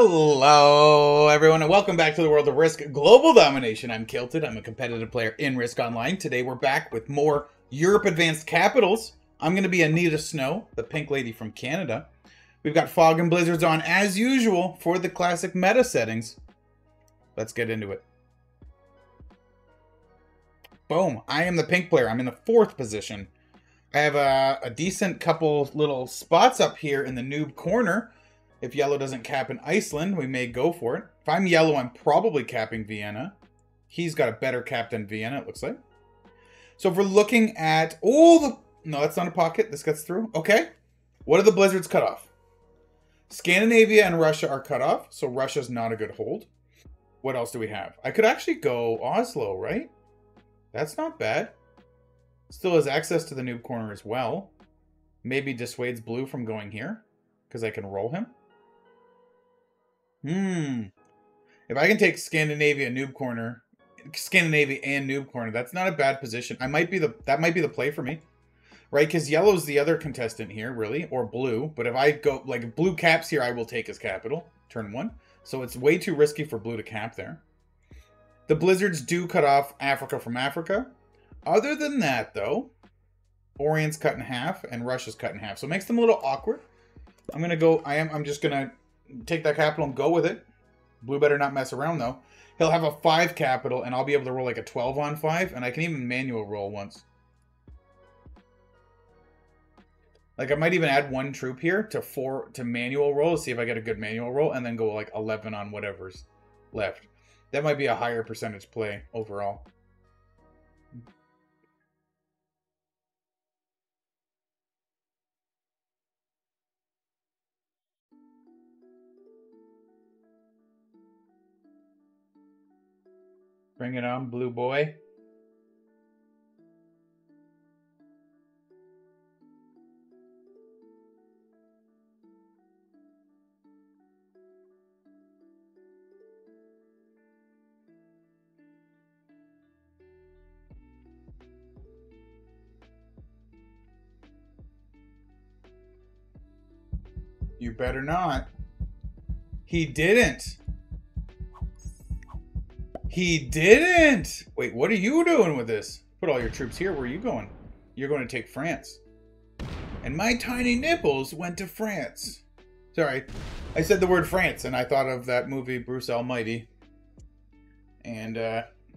Hello everyone and welcome back to the world of Risk Global Domination. I'm Kilted, I'm a competitive player in Risk Online. Today we're back with more Europe Advanced Capitals. I'm going to be Anita Snow, the pink lady from Canada. We've got fog and blizzards on as usual for the classic meta settings. Let's get into it. Boom, I am the pink player. I'm in the fourth position. I have a decent couple little spots up here in the noob corner. If yellow doesn't cap in Iceland, we may go for it. If I'm yellow, I'm probably capping Vienna. He's got a better cap than Vienna, it looks like. So if we're looking at... Oh, no, that's not a pocket. This gets through. Okay. What are the blizzards cut off? Scandinavia and Russia are cut off, so Russia's not a good hold. What else do we have? I could actually go Oslo, right? That's not bad. Still has access to the noob corner as well. Maybe dissuades blue from going here, because I can roll him. If I can take Scandinavia and noob corner, that's not a bad position. That might be the play for me, right? Because yellow's the other contestant here, really, or blue. But if I go like blue caps here, I will take his capital turn one. So it's way too risky for blue to cap there. The blizzards do cut off Africa from Africa. Other than that, though, Orient's cut in half and Russia's cut in half, so it makes them a little awkward. I'm gonna go. I'm just gonna take that capital and go with it. Blue better not mess around, though. He'll have a 5 capital, and I'll be able to roll like a 12 on 5, and I can even manual roll once. Like, I might even add 1 troop here to 4 to manual roll to see if I get a good manual roll, and then go like 11 on whatever's left. That might be a higher percentage play overall. Bring it on, blue boy. You better not. He didn't. He didn't! Wait, what are you doing with this? Put all your troops here. Where are you going? You're going to take France. And my tiny nipples went to France. Sorry. I said the word France, and I thought of that movie, Bruce Almighty. And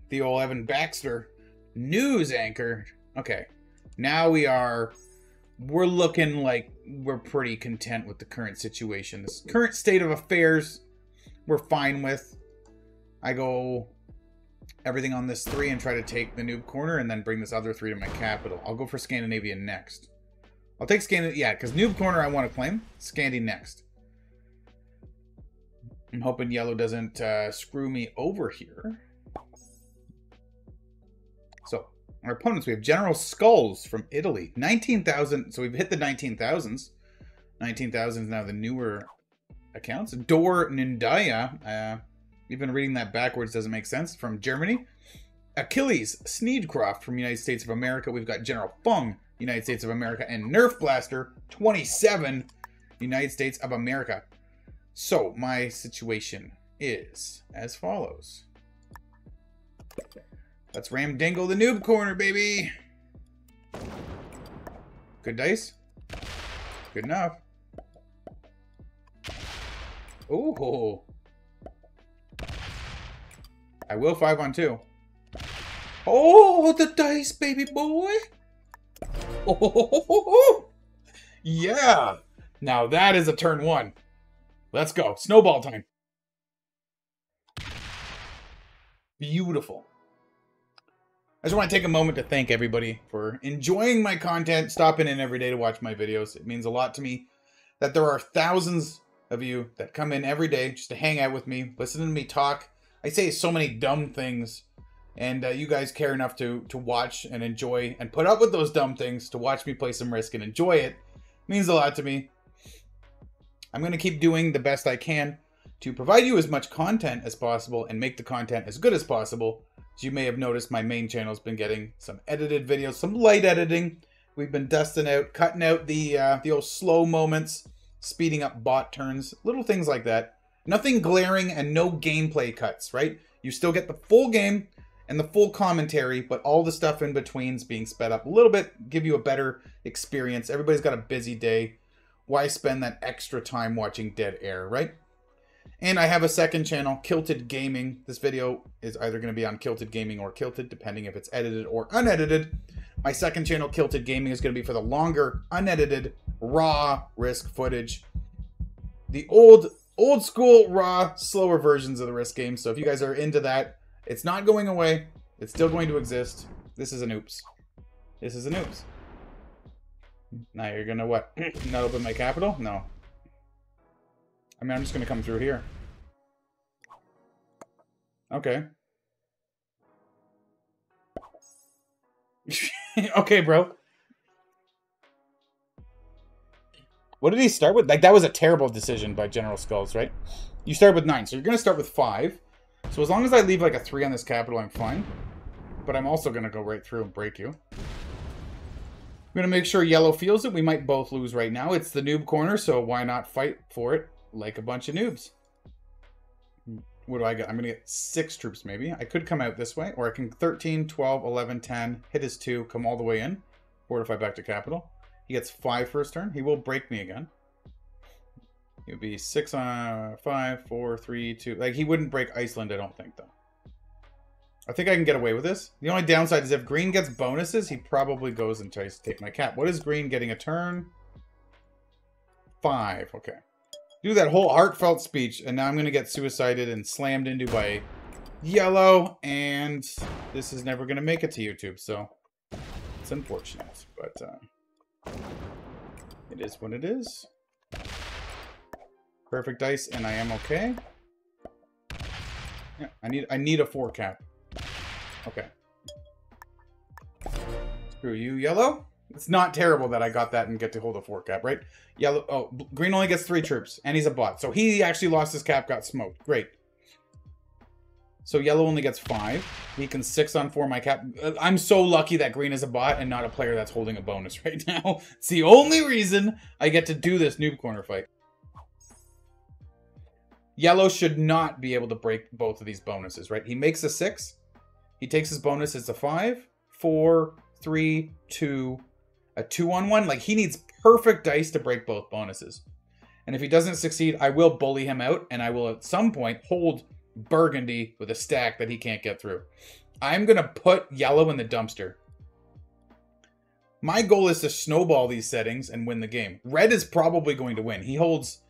the old Evan Baxter news anchor. Okay. Now we're looking like we're pretty content with the current situation. This current state of affairs, we're fine with. I go... everything on this 3 and try to take the noob corner and then bring this other 3 to my capital. I'll go for Scandinavia next. I'll take Scandinavia, yeah, because noob corner I want to claim. Scandi next. I'm hoping yellow doesn't screw me over here. So, our opponents, we have General Skulls from Italy. 19,000, so we've hit the 19,000s. 19,000 is now the newer accounts. Dor Nundaya, even reading that backwards doesn't make sense, from Germany. Achilles Sneedcroft from United States of America. We've got General Fung, United States of America, and Nerf Blaster, 27, United States of America. So, my situation is as follows. Let's ram dingle the noob corner, baby! Good dice. Good enough. Ooh. I will 5 on 2. Oh, the dice, baby boy. Oh, yeah. Now that is a turn one. Let's go. Snowball time. Beautiful. I just want to take a moment to thank everybody for enjoying my content, stopping in every day to watch my videos. It means a lot to me that there are thousands of you that come in every day just to hang out with me, listen to me talk. I say so many dumb things, and you guys care enough to watch and enjoy and put up with those dumb things to watch me play some Risk and enjoy it. It means a lot to me. I'm going to keep doing the best I can to provide you as much content as possible and make the content as good as possible. As you may have noticed, my main channel's been getting some edited videos, some light editing. We've been dusting out, cutting out the old slow moments, speeding up bot turns, little things like that. Nothing glaring and no gameplay cuts, right? You still get the full game and the full commentary, but all the stuff in between's being sped up a little bit, give you a better experience. Everybody's got a busy day. Why spend that extra time watching dead air, right? And I have a second channel, Kilted Gaming. This video is either going to be on Kilted Gaming or Kilted, depending if it's edited or unedited. My second channel, Kilted Gaming, is going to be for the longer, unedited, raw Risk footage. The old school, raw, slower versions of the Risk game. So if you guys are into that, it's not going away. It's still going to exist. This is an oops. This is an oops. Now you're going to what? Not open my capital? No. I mean, I'm just going to come through here. Okay. Okay, bro. What did he start with? Like, that was a terrible decision by General Skulls, right? You start with 9, so you're going to start with 5. So as long as I leave, like, a 3 on this capital, I'm fine. But I'm also going to go right through and break you. I'm going to make sure yellow feels it. We might both lose right now. It's the noob corner, so why not fight for it like a bunch of noobs? What do I get? I'm going to get 6 troops, maybe. I could come out this way, or I can 13, 12, 11, 10, hit his 2, come all the way in, fortify back to capital. He gets 5 first turn. He will break me again. It would be 6 on 5, 4, 3, 2. Like, he wouldn't break Iceland, I don't think, though. I think I can get away with this. The only downside is if green gets bonuses, he probably goes and tries to take my cap. What is green getting a turn? 5. Okay. Do that whole heartfelt speech, and now I'm going to get suicided and slammed into by yellow, and this is never going to make it to YouTube, so it's unfortunate, but it is what it is. Perfect dice, and I am okay. Yeah, I need a 4 cap. Okay. Screw you, yellow. It's not terrible that I got that and get to hold a 4 cap, right? Yellow. Oh, green only gets 3 troops, and he's a bot. So he actually lost his cap, got smoked. Great. So yellow only gets 5. He can 6 on 4 my cap. I'm so lucky that green is a bot and not a player that's holding a bonus right now. It's the only reason I get to do this noob corner fight. Yellow should not be able to break both of these bonuses, right? He makes a 6. He takes his bonus. It's a 5, 4, 3, 2, a 2 on 1. Like, he needs perfect dice to break both bonuses. And if he doesn't succeed, I will bully him out. And I will, at some point, hold burgundy with a stack that he can't get through. I'm going to put yellow in the dumpster. My goal is to snowball these settings and win the game. Red is probably going to win. He holds...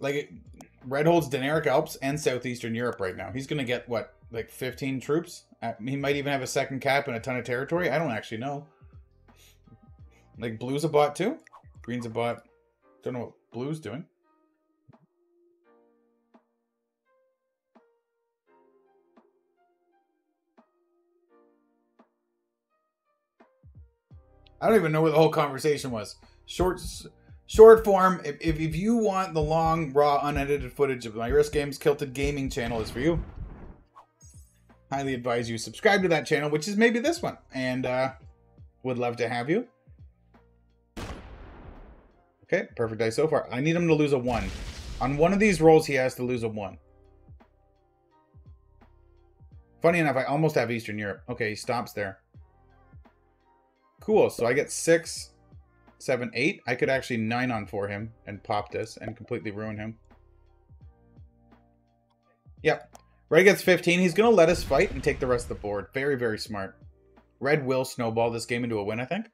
like, red holds Dinaric Alps and Southeastern Europe right now. He's going to get, what, like 15 troops? He might even have a second cap and a ton of territory. I don't actually know. Like, blue's a bot too? Green's a bot. Don't know what blue's doing. I don't even know where the whole conversation was. Short form, if you want the long, raw, unedited footage of my Risk games, Kilted Gaming channel is for you. Highly advise you subscribe to that channel, which is maybe this one. And would love to have you. Okay, perfect dice so far. I need him to lose a 1. On one of these rolls, he has to lose a 1. Funny enough, I almost have Eastern Europe. Okay, he stops there. Cool, so I get 6... 7, 8. I could actually 9 on for him and pop this and completely ruin him. Yep. Red gets 15. He's going to let us fight and take the rest of the board. Very, very smart. Red will snowball this game into a win, I think.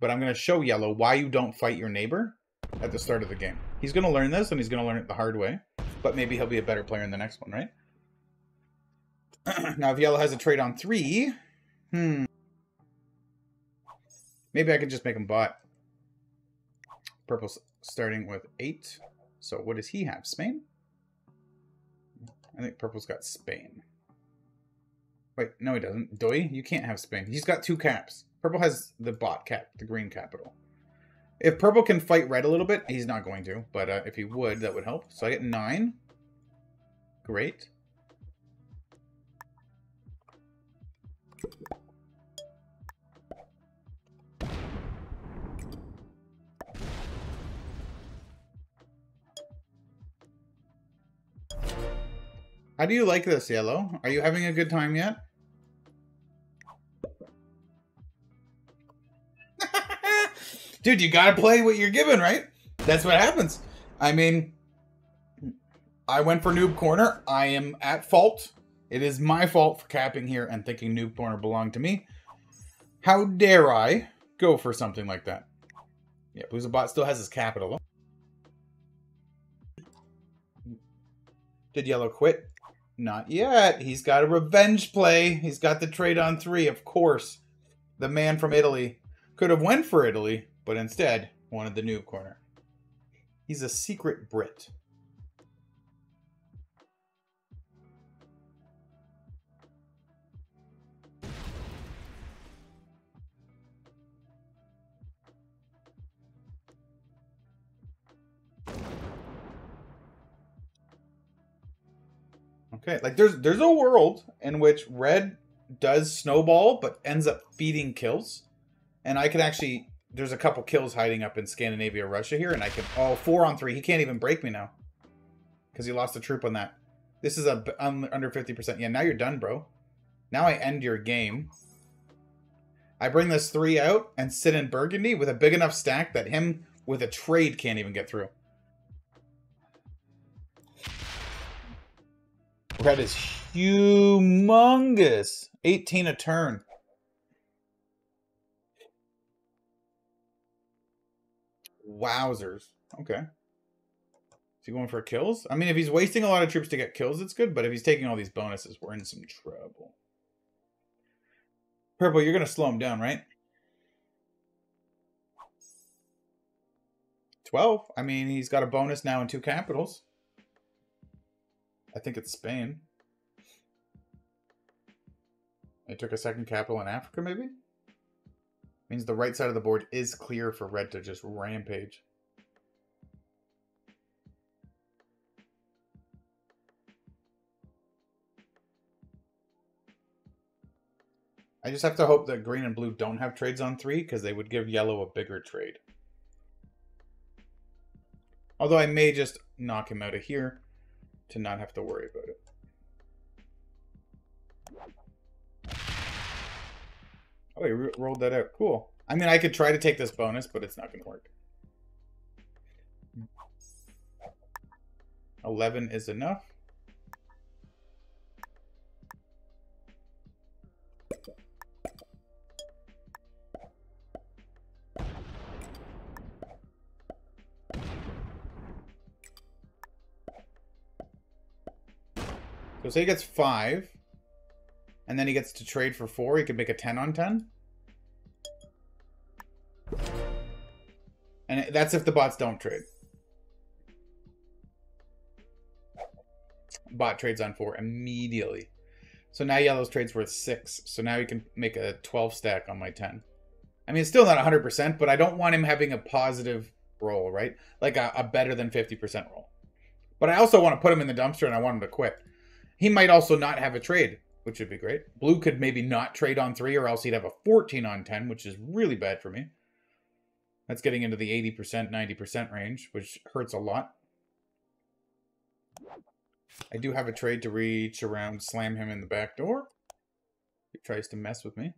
But I'm going to show yellow why you don't fight your neighbor at the start of the game. He's going to learn this, and he's going to learn it the hard way. But maybe he'll be a better player in the next one, right? Now, if yellow has a trade on 3... Maybe I could just make him bot. Purple starting with 8. So what does he have? Spain? I think purple's got Spain. Wait, no he doesn't. Doi, you can't have Spain. He's got 2 caps. Purple has the bot cap, the green capital. If purple can fight red a little bit, he's not going to. But if he would, that would help. So I get 9. Great. How do you like this, Yellow? Are you having a good time yet? Dude, you gotta play what you're given, right? That's what happens. I mean, I went for Noob Corner. I am at fault. It is my fault for capping here and thinking Noob Corner belonged to me. How dare I go for something like that? Yeah, Boozabot still has his capital. Did Yellow quit? Not yet. He's got a revenge play. He's got the trade on 3, of course. The man from Italy could have went for Italy, but instead wanted the Noob Corner. He's a secret Brit. Okay, like there's a world in which red does snowball but ends up feeding kills. And I can actually, there's a couple kills hiding up in Scandinavia, Russia here, and I can, oh, 4 on 3. He can't even break me now because he lost a troop on that. This is a under 50%. Yeah, now you're done, bro. Now I end your game. I bring this 3 out and sit in Burgundy with a big enough stack that him with a trade can't even get through. Red is humongous. 18 a turn. Wowzers. Okay. Is he going for kills? I mean, if he's wasting a lot of troops to get kills, it's good. But if he's taking all these bonuses, we're in some trouble. Purple, you're going to slow him down, right? 12. I mean, he's got a bonus now in 2 capitals. I think it's Spain. I took a second capital in Africa, maybe? Means the right side of the board is clear for red to just rampage. I just have to hope that green and blue don't have trades on 3, because they would give yellow a bigger trade. Although I may just knock him out of here to not have to worry about it. Oh, he rolled that out. Cool. I mean, I could try to take this bonus, but it's not going to work. 11 is enough. So say he gets 5, and then he gets to trade for 4. He could make a 10 on 10. And that's if the bots don't trade. Bot trades on 4 immediately. So now yellow's trade's worth 6. So now he can make a 12 stack on my 10. I mean, it's still not 100%, but I don't want him having a positive roll, right? Like a better than 50% roll. But I also want to put him in the dumpster and I want him to quit. He might also not have a trade, which would be great. Blue could maybe not trade on 3, or else he'd have a 14 on 10, which is really bad for me. That's getting into the 80%, 90% range, which hurts a lot. I do have a trade to reach around, slam him in the back door. He tries to mess with me.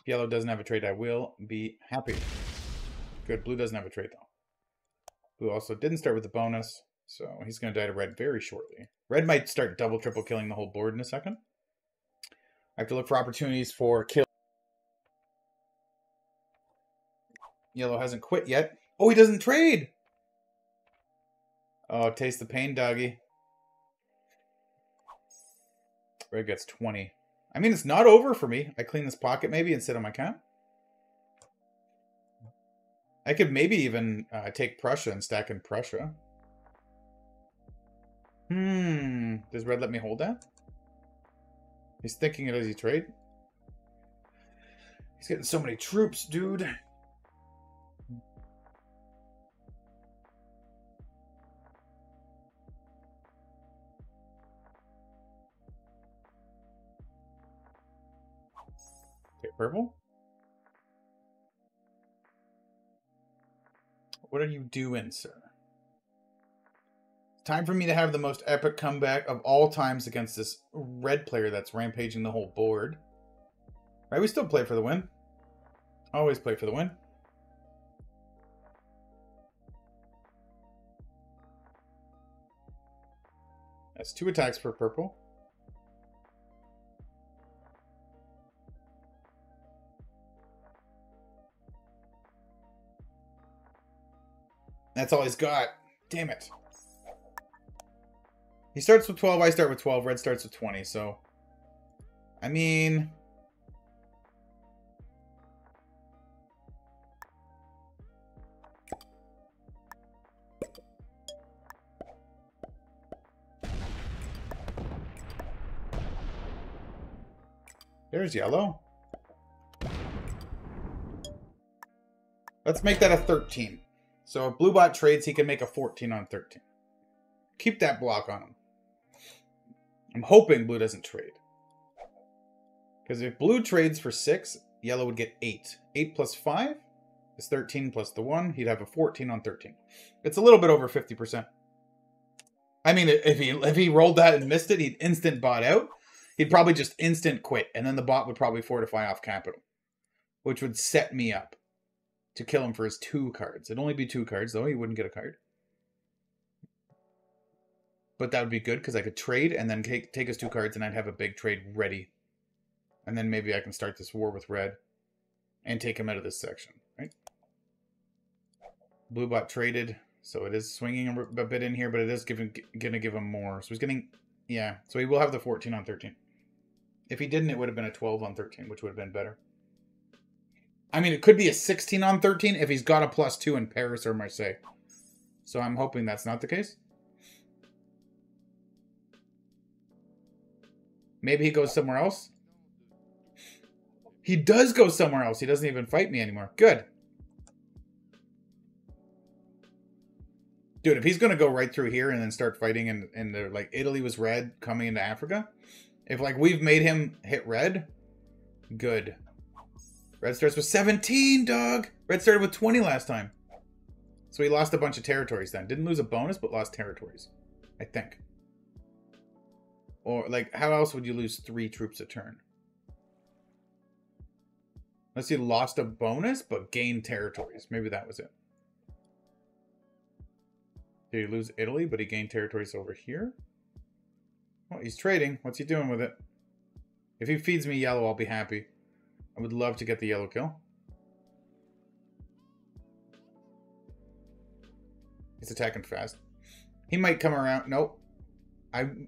If yellow doesn't have a trade, I will be happy. Good, blue doesn't have a trade, though. Blue also didn't start with the bonus. So he's going to die to red very shortly. Red might start double, triple killing the whole board in a second. I have to look for opportunities for kill. Yellow hasn't quit yet. Oh, he doesn't trade. Oh, taste the pain, doggy. Red gets 20. I mean, it's not over for me. I clean this pocket maybe and sit on my cap. I could maybe even take Prussia and stack in Prussia. Hmm. Does red let me hold that? He's thinking it as he trade. He's getting so many troops, dude. Okay, purple. What are you doing, sir? Time for me to have the most epic comeback of all times against this red player that's rampaging the whole board. Right, we still play for the win. Always play for the win. That's 2 attacks for purple. That's all he's got. Damn it. He starts with 12, I start with 12, red starts with 20, so... I mean... There's yellow. Let's make that a 13. So if blue bot trades, he can make a 14 on 13. Keep that block on him. I'm hoping blue doesn't trade. Because if blue trades for 6, yellow would get 8. 8 plus 5 is 13 plus the 1. He'd have a 14 on 13. It's a little bit over 50%. I mean, if he rolled that and missed it, he'd instant bot out. He'd probably just instant quit, and then the bot would probably fortify off capital, which would set me up to kill him for his 2 cards. It'd only be 2 cards, though. He wouldn't get a card. But that would be good, because I could trade and then take his 2 cards, and I'd have a big trade ready. And then maybe I can start this war with red and take him out of this section, right? Blue bot traded, so it is swinging a bit in here, but it is going to give him more. So he's getting... Yeah, so he will have the 14 on 13. If he didn't, it would have been a 12 on 13, which would have been better. I mean, it could be a 16 on 13 if he's got a +2 in Paris or Marseille. So I'm hoping that's not the case. Maybe he goes somewhere else. He does go somewhere else. He doesn't even fight me anymore. Good. Dude, if he's going to go right through here and then start fighting and like, Italy was red coming into Africa. If, like, we've made him hit red, good. Red starts with 17, dog! Red started with 20 last time. So he lost a bunch of territories then. Didn't lose a bonus, but lost territories, I think. Or, like, how else would you lose 3 troops a turn? Unless he lost a bonus, but gained territories. Maybe that was it. Did he lose Italy, but he gained territories over here? Well, he's trading. What's he doing with it? If he feeds me yellow, I'll be happy. I would love to get the yellow kill. He's attacking fast. He might come around. Nope. I'm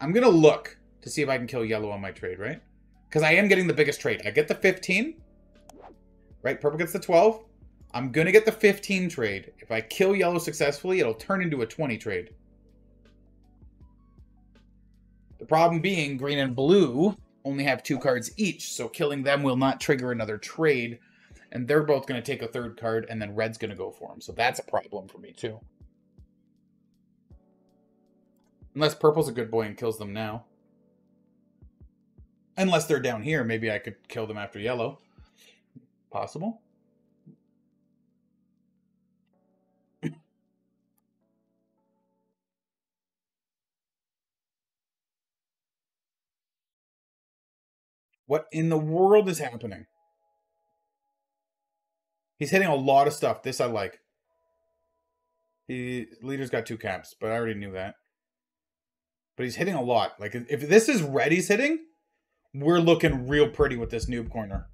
going to look to see if I can kill yellow on my trade, right? Because I am getting the biggest trade. I get the 15. Right? Purple gets the 12. I'm going to get the 15 trade. If I kill yellow successfully, it'll turn into a 20 trade. The problem being green and blue only have 2 cards each, so killing them will not trigger another trade. And they're both going to take a 3rd card, and then red's going to go for them. So that's a problem for me, too. Unless purple's a good boy and kills them now. Unless they're down here, maybe I could kill them after yellow. Possible. What in the world is happening? He's hitting a lot of stuff. This I like. The leader's got 2 caps, but I already knew that. But he's hitting a lot. Like, if this is red he's hitting, we're looking real pretty with this noob corner.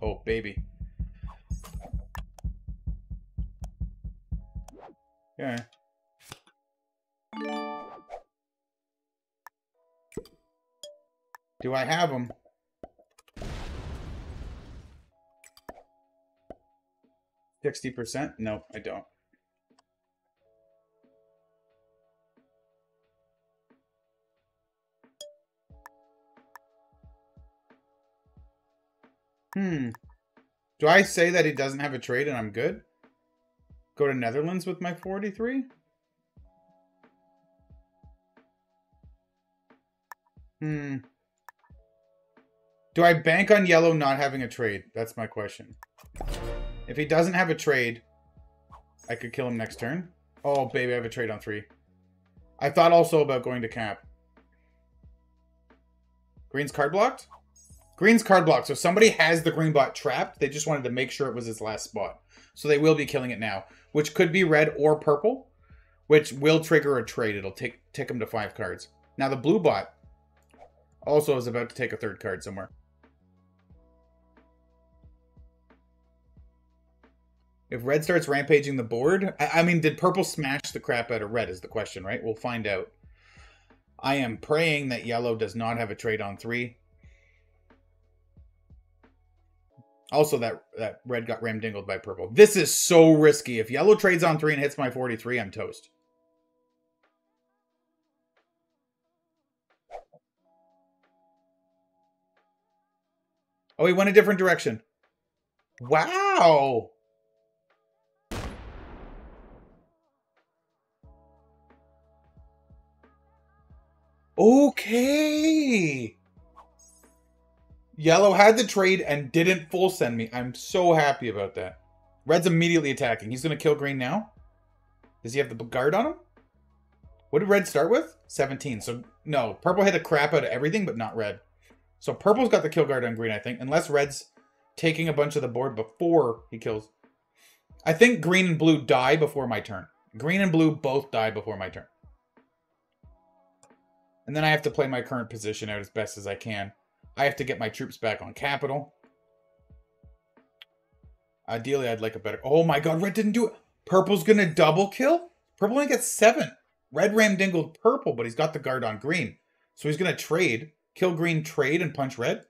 Oh, baby. Yeah. Do I have him? %? No, I don't. Do I say that he doesn't have a trade and I'm good? Go to Netherlands with my 43? Do I bank on yellow not having a trade? That's my question. If he doesn't have a trade, I could kill him next turn. Oh, baby, I have a trade on 3. I thought also about going to camp. Green's card blocked? Green's card blocked. So somebody has the green block trapped. They just wanted to make sure it was his last spot. So they will be killing it now, which could be red or purple, which will trigger a trade. It'll tick him to 5 cards. Now the blue bot also is about to take a 3rd card somewhere. If red starts rampaging the board, I mean, did purple smash the crap out of red is the question, right? We'll find out. I am praying that yellow does not have a trade on 3. Also, that red got ramdingled by purple. This is so risky. If yellow trades on 3 and hits my 43, I'm toast. Oh, he went a different direction. Wow. Okay. Yellow had the trade and didn't full send me. I'm so happy about that. Red's immediately attacking. He's going to kill green now. Does he have the guard on him? What did red start with? 17. So, no. Purple hit the crap out of everything, but not red. So, purple's got the kill guard on green, I think. Unless red's taking a bunch of the board before he kills. I think green and blue die before my turn. Green and blue both die before my turn. And then I have to play my current position out as best as I can. I have to get my troops back on capital. Ideally, I'd like a better... Oh my god, red didn't do it. Purple's going to double kill? Purple only gets 7. Red ramdingled purple, but he's got the guard on green. So he's going to trade. Kill green, trade, and punch red.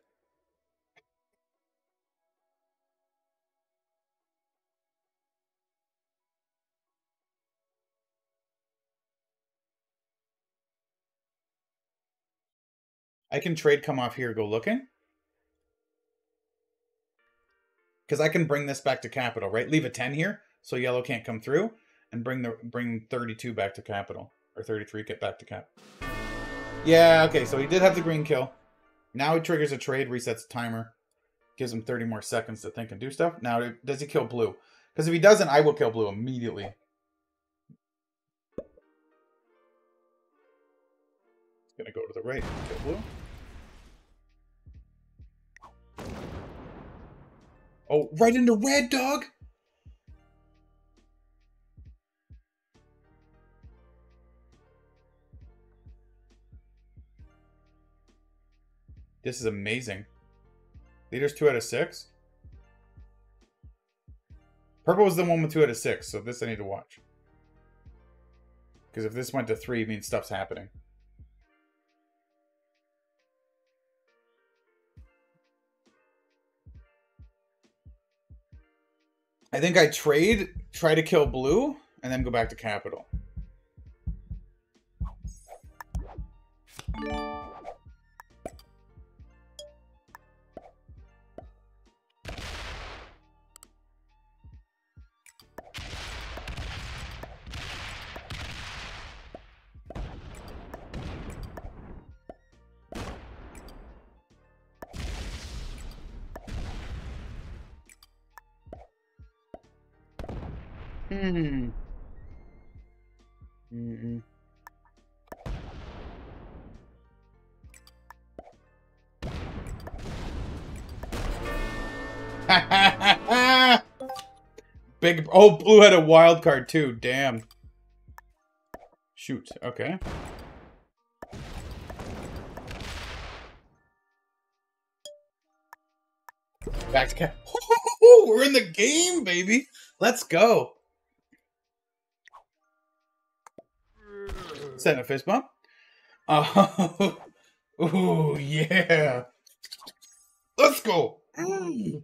I can trade, come off here, go looking. Because I can bring this back to capital, right? Leave a 10 here, so yellow can't come through. And bring 32 back to capital. Or 33, get back to cap. Yeah, okay, so he did have the green kill. Now he triggers a trade, resets the timer. Gives him 30 more seconds to think and do stuff. Now, does he kill blue? Because if he doesn't, I will kill blue immediately. Gonna go to the right, kill blue. Oh, right into red, dog! This is amazing. Leader's 2 out of 6. Purple was the one with 2 out of 6, so this I need to watch. Because if this went to 3, it means stuff's happening. I think I trade, try to kill blue, and then go back to capital. Big, oh, blue had a wild card too. Damn. Shoot. Okay. Back to cap. We're in the game, baby. Let's go. Setting a fist bump. Oh, yeah. Let's go. Mm.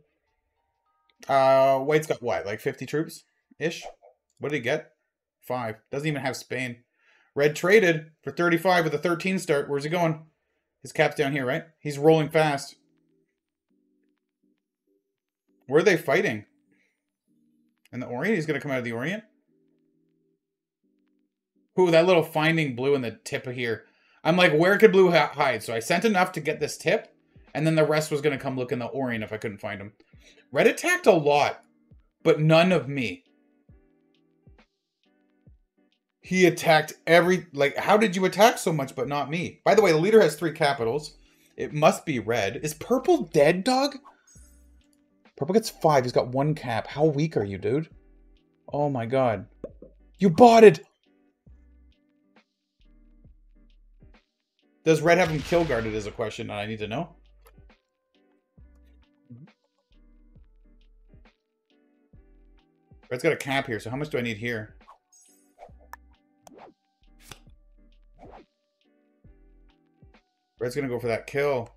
White's got what, like 50 troops ish? What did he get? 5. Doesn't even have Spain. Red traded for 35 with a 13 start. Where's he going? His cap's down here, right? He's rolling fast. Where are they fighting? In the Orient? He's gonna come out of the Orient. Ooh, that little finding blue in the tip of here. I'm like, where could blue hide? So I sent enough to get this tip, and then the rest was gonna come look in the Orient if I couldn't find him. Red attacked a lot, but none of me. He attacked every... Like, how did you attack so much but not me? By the way, the leader has 3 capitals. It must be red. Is purple dead, dog? Purple gets 5. He's got 1 cap. How weak are you, dude? Oh my god. You botted! Does red have him kill guarded is a question that I need to know. Red's got a cap here, so how much do I need here? Red's gonna go for that kill.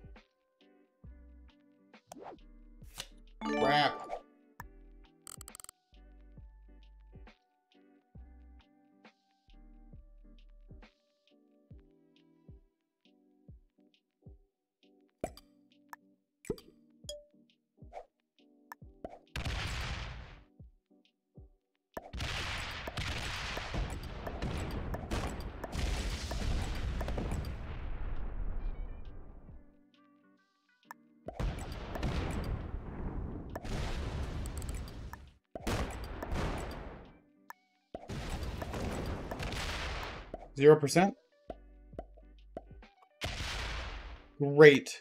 Crap. Zero %? Great.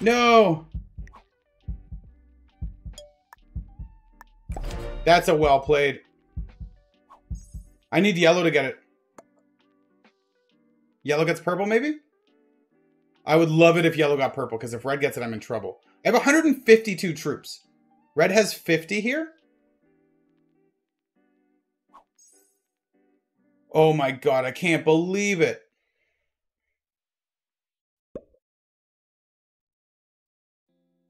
No! That's a well played. I need yellow to get it. Yellow gets purple, maybe? I would love it if yellow got purple, because if red gets it, I'm in trouble. I have 152 troops. Red has 50 here? Oh my god, I can't believe it.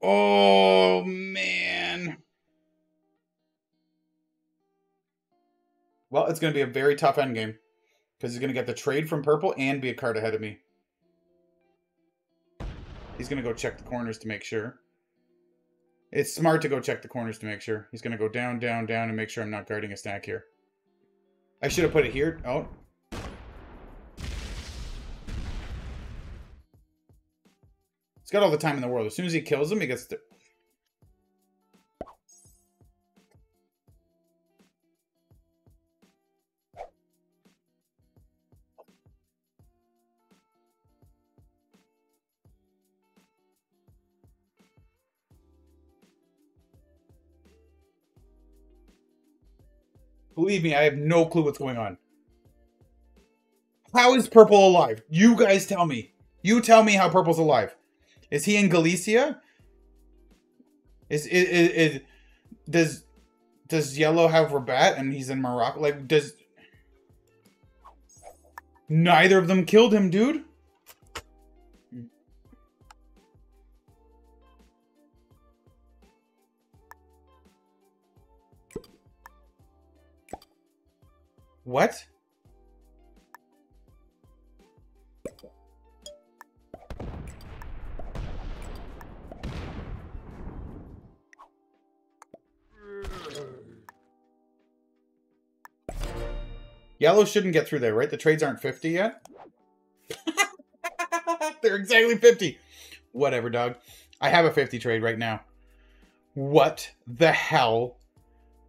Oh, man. Well, it's going to be a very tough endgame. Because he's going to get the trade from purple and be a card ahead of me. He's going to go check the corners to make sure. It's smart to go check the corners to make sure. He's going to go down, down, down, and make sure I'm not guarding a stack here. I should have put it here. Oh. He's got all the time in the world. As soon as he kills him, he gets to... Believe me, I have no clue what's going on. How is purple alive? You guys tell me. You tell me how purple's alive. Is he in Galicia? Does yellow have Rabat and he's in Morocco? Like, does... Neither of them killed him, dude. What? Yellow shouldn't get through there, right? The trades aren't 50 yet? They're exactly 50. Whatever, dog. I have a 50 trade right now. What the hell?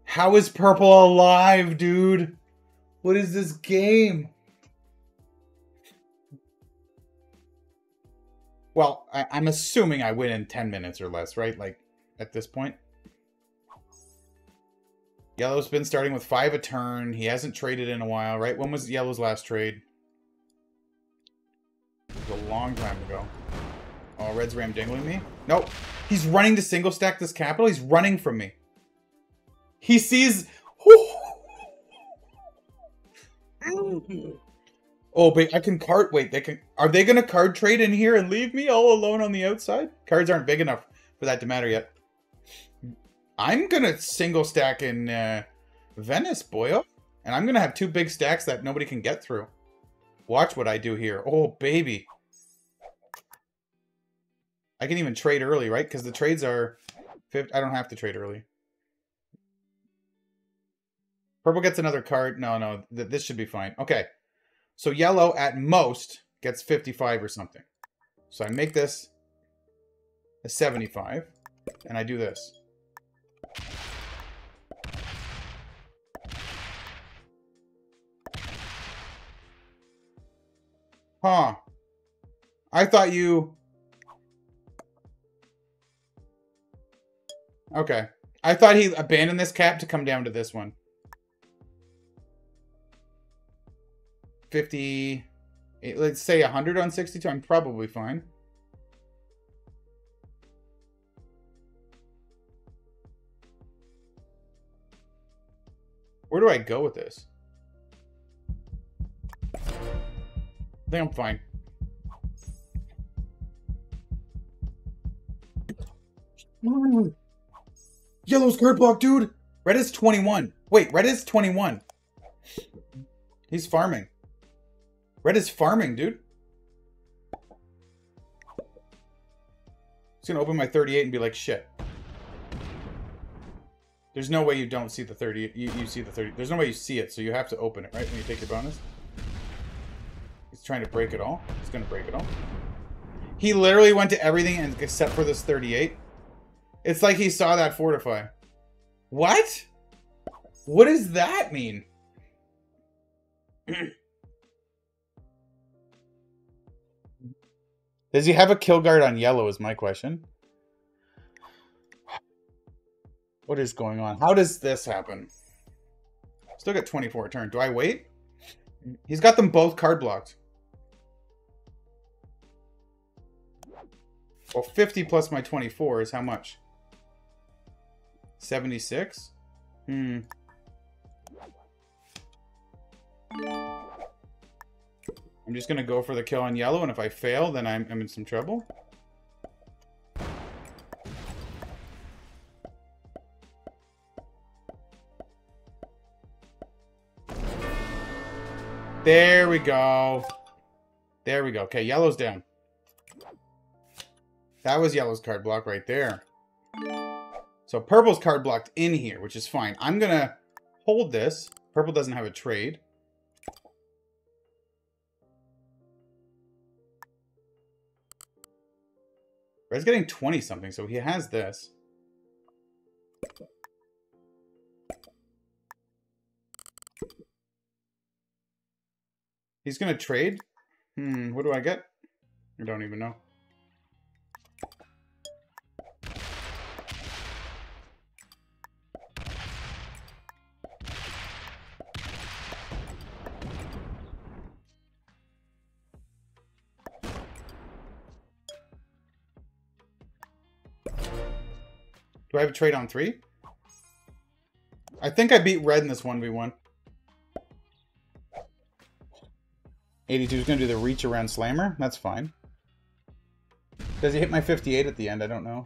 How is purple alive, dude? What is this game? Well, I'm assuming I win in 10 minutes or less, right? Like, at this point. Yellow's been starting with 5 a turn. He hasn't traded in a while, right? When was yellow's last trade? It was a long time ago. Oh, red's ramdingling me? Nope. He's running to single stack this capital. He's running from me. He sees... Whew, oh, but I can card. Wait, they can. Are they gonna card trade in here and leave me all alone on the outside? Cards aren't big enough for that to matter yet. I'm gonna single stack in Venice, boyo, and I'm gonna have 2 big stacks that nobody can get through. Watch what I do here. Oh, baby. I can even trade early, right? Because the trades are 50. I don't have to trade early. Purple gets another card. No. This should be fine. Okay. So yellow, at most, gets 55 or something. So I make this a 75. And I do this. Huh. I thought you... Okay. I thought he abandoned this cap to come down to this one. 50... Let's say 100 on 62. I'm probably fine. Where do I go with this? I think I'm fine. Yellow's card block, dude. Red is 21. Wait, red is 21. He's farming. Red is farming, dude. He's gonna open my 38 and be like, shit. There's no way you don't see the 30. You see the 30. There's no way you see it, so you have to open it, right? When you take your bonus. He's trying to break it all. He's gonna break it all. He literally went to everything except for this 38. It's like he saw that fortify. What? What does that mean? Does he have a kill guard on yellow is my question. What is going on? How does this happen? Still got 24 turn. Do I wait? He's got them both card blocked. Well, 50 plus my 24 is how much? 76? Hmm. I'm just going to go for the kill on yellow, and if I fail, then I'm in some trouble. There we go. There we go. Okay, yellow's down. That was yellow's card block right there. So purple's card blocked in here, which is fine. I'm going to hold this. Purple doesn't have a trade. Red's getting 20-something, so he has this. He's gonna trade? Hmm, what do I get? I don't even know. Do I have a trade on 3? I think I beat red in this 1v1. 82 is going to do the reach around slammer. That's fine. Does he hit my 58 at the end? I don't know.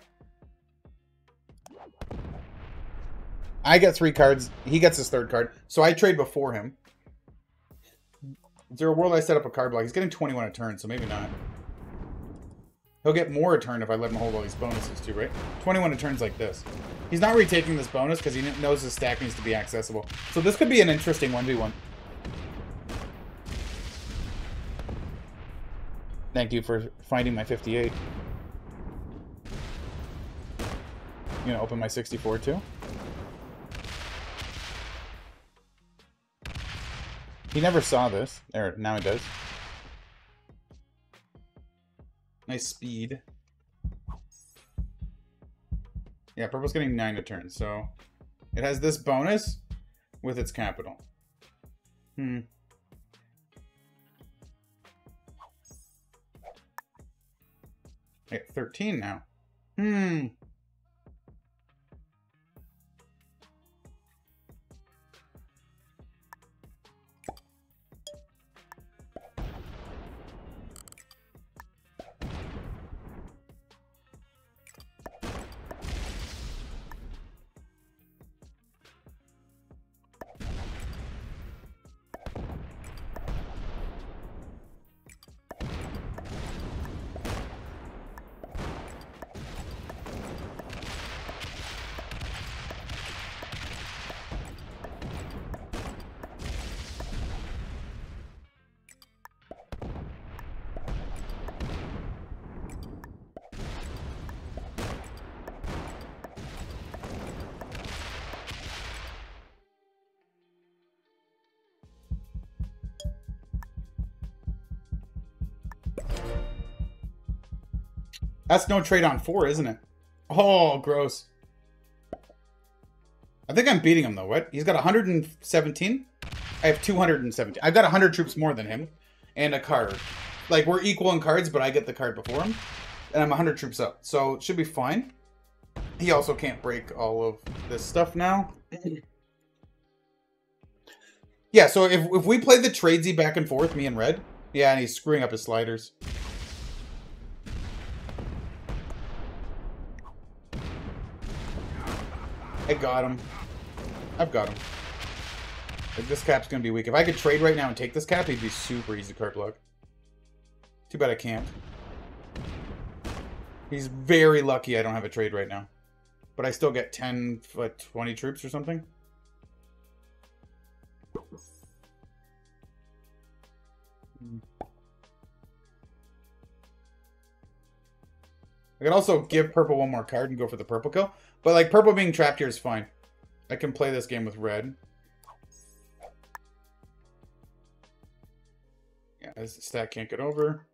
I get 3 cards. He gets his 3rd card. So I trade before him. Is there a world I set up a card block? He's getting 21 a turn, so maybe not. He'll get more a turn if I let him hold all these bonuses too, right? 21 a turns like this. He's not retaking this bonus because he knows his stack needs to be accessible. So this could be an interesting 1v1. Thank you for finding my 58. You gonna open my 64 too? He never saw this. Or now he does. Nice speed. Yeah, purple's getting 9 a turn, so it has this bonus with its capital. Hmm. I get 13 now. Hmm. That's no trade on 4, isn't it? Oh, gross. I think I'm beating him, though. What? He's got 117. I have 217. I've got 100 troops more than him. And a card. Like, we're equal in cards, but I get the card before him. And I'm 100 troops up. So, it should be fine. He also can't break all of this stuff now. Yeah, so if we play the tradesy back and forth, me and Red. Yeah, and he's screwing up his sliders. I got him. I've got him. Like, this cap's going to be weak. If I could trade right now and take this cap, he'd be super easy card block. Too bad I can't. He's very lucky I don't have a trade right now. But I still get 10, like 20 troops or something. I could also give purple one more card and go for the purple kill. But, like, purple being trapped here is fine. I can play this game with red. Yeah, this stack can't get over.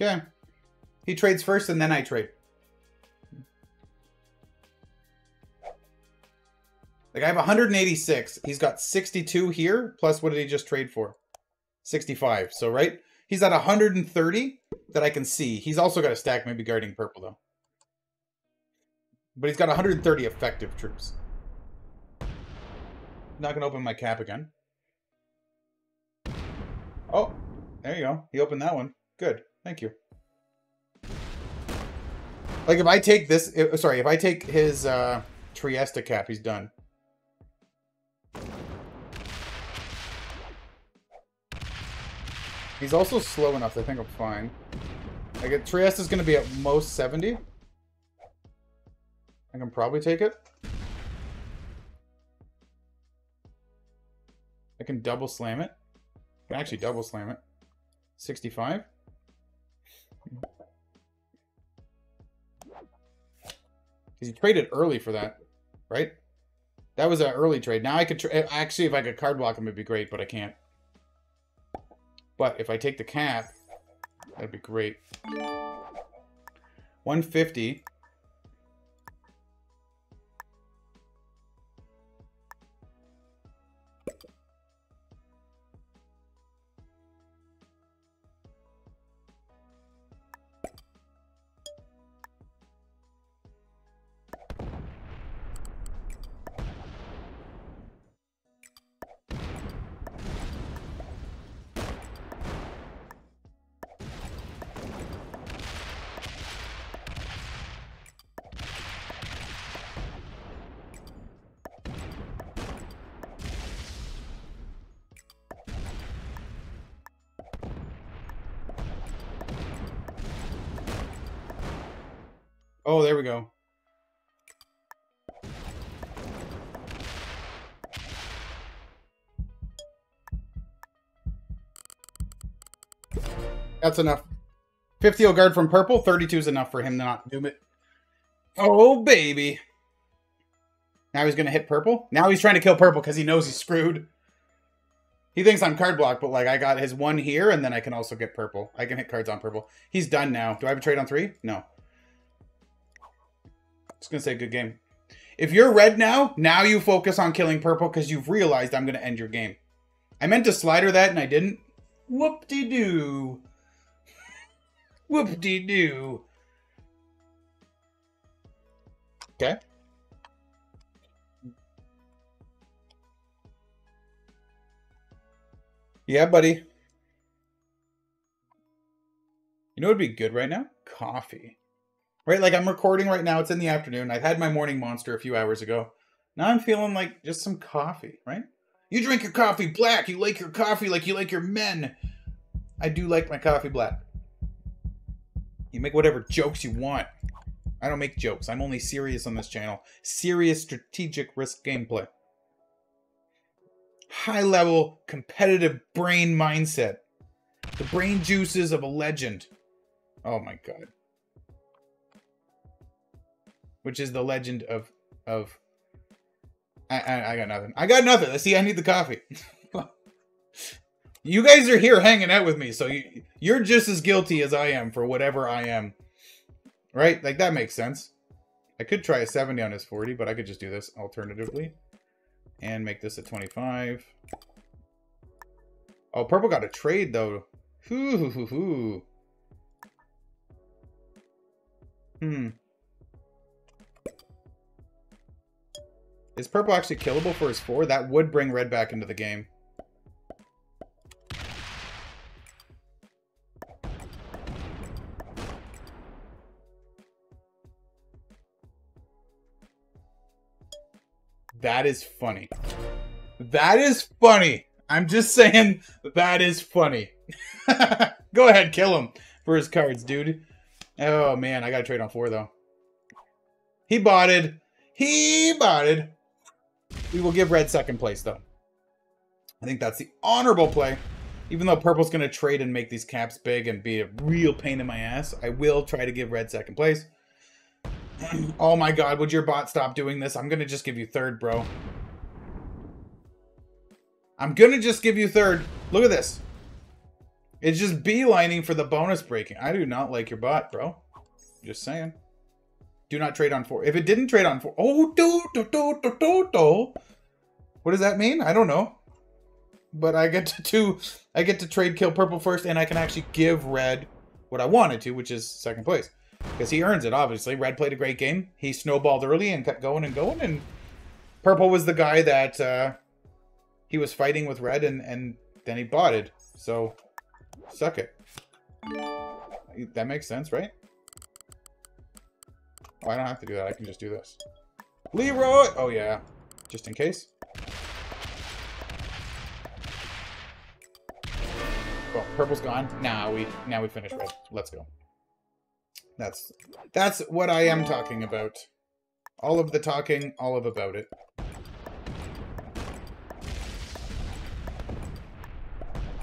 Okay. He trades first, and then I trade. Like, I have 186. He's got 62 here, plus what did he just trade for? 65. So, right? He's at 130 that I can see. He's also got a stack maybe guarding purple, though. But he's got 130 effective troops. Not going to open my cap again. Oh, there you go. He opened that one. Good. Thank you. Like, if I take this... Sorry, if I take his Trieste cap, he's done. He's also slow enough that I think I'm fine. Like, Trieste is going to be at most 70. I can probably take it. I can double slam it. I can actually double slam it. 65. Because he traded early for that, right? That was an early trade. Now I could actually, if I could card block him, it'd be great, but I can't. But if I take the cap, that'd be great. 150. Oh, there we go. That's enough. 50 guard from purple. 32 is enough for him to not doom it. Oh, baby. Now he's going to hit purple. Now he's trying to kill purple because he knows he's screwed. He thinks I'm card blocked, but, like, I got his one here, and then I can also get purple. I can hit cards on purple. He's done now. Do I have a trade on 3? No. Just going to say good game. If you're red now, now you focus on killing purple because you've realized I'm going to end your game. I meant to slider that and I didn't. Whoop-de-doo. Whoop-de-doo. Okay. Yeah, buddy. You know what would be good right now? Coffee. right? Like I'm recording right now. It's in the afternoon. I've had my morning monster a few hours ago. Now I'm feeling like just some coffee, right? You drink your coffee black. You like your coffee like you like your men. I do like my coffee black. You make whatever jokes you want. I don't make jokes. I'm only serious on this channel. Serious strategic risk gameplay. High-level competitive brain mindset. The brain juices of a legend. Oh my god. Which is the legend of... I got nothing. I got nothing. See, I need the coffee. You guys are here hanging out with me, so you're just as guilty as I am for whatever I am. Right? Like, that makes sense. I could try a 70 on his 40, but I could just do this alternatively. And make this a 25. Oh, purple got a trade, though. Hoo-hoo-hoo-hoo. Hmm. Is purple actually killable for his 4? That would bring red back into the game. That is funny. That is funny. I'm just saying that is funny. Go ahead, kill him for his cards, dude. Oh, man. I got to trade on 4, though. He botted. He botted. We will give red second place, though. I think that's the honorable play. Even though purple's going to trade and make these caps big and be a real pain in my ass, I will try to give red second place. Oh my god, would your bot stop doing this? I'm going to just give you third, bro. I'm going to just give you third. Look at this. It's just beelining for the bonus breaking. I do not like your bot, bro. Just saying. Do not trade on 4. If it didn't trade on 4... Oh, do. What does that mean? I don't know. But I get to trade kill purple first, and I can actually give red what I wanted to, which is second place. Because he earns it, obviously. Red played a great game. He snowballed early and kept going and going. And purple was the guy that he was fighting with red, and then he botted. So, suck it. That makes sense, right? Oh, I don't have to do that. I can just do this. Leroy! Oh, yeah. Just in case. Well, purple's gone. Now we finish red. Let's go. That's what I am talking about. All of the talking, all of about it.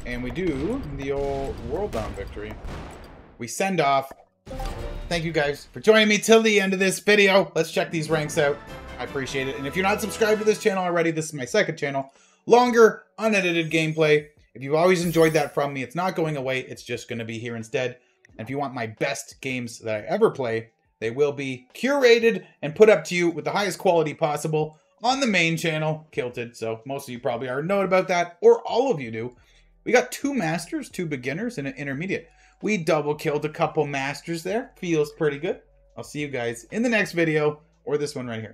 And we do the old world down victory. We send off. Thank you guys for joining me till the end of this video. Let's check these ranks out. I appreciate it. And if you're not subscribed to this channel already, this is my second channel. Longer, unedited gameplay. If you've always enjoyed that from me, it's not going away. It's just going to be here instead. And if you want my best games that I ever play, they will be curated and put up to you with the highest quality possible on the main channel, Kilted. So most of you probably already know about that, or all of you do. We got 2 masters, 2 beginners, and an intermediate. We double killed a couple masters there. Feels pretty good. I'll see you guys in the next video or this one right here.